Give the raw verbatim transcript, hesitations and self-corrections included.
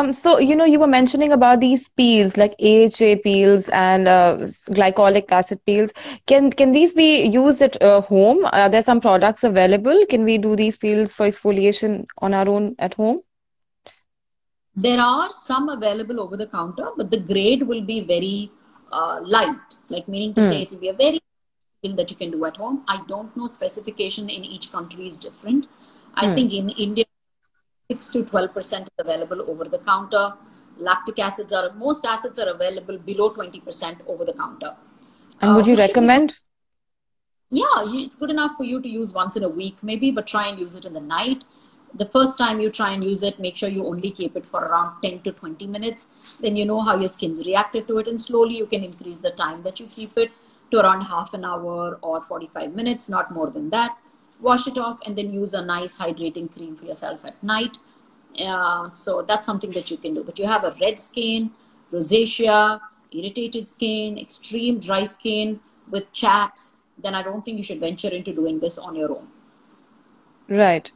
Um, so, you know, you were mentioning about these peels like A H A peels and uh, glycolic acid peels. Can can these be used at uh, home? Are there some products available? Can we do these peels for exfoliation on our own at home? There are some available over the counter, but the grade will be very uh, light, like meaning to mm. say it will be a very peel that you can do at home. I don't know, specification in each country is different. I mm. think in India, six to twelve percent is available over the counter. Lactic acids are, most acids are available below twenty percent over the counter. And would you uh, recommend? Yeah, it's good enough for you to use once in a week maybe, but try and use it in the night. The first time you try and use it, make sure you only keep it for around ten to twenty minutes. Then you know how your skin's reacted to it, and slowly you can increase the time that you keep it to around half an hour or forty-five minutes, not more than that. Wash it off and then use a nice hydrating cream for yourself at night. Uh, so that's something that you can do. But you have a red skin, rosacea, irritated skin, extreme dry skin with chaps, then I don't think you should venture into doing this on your own. Right.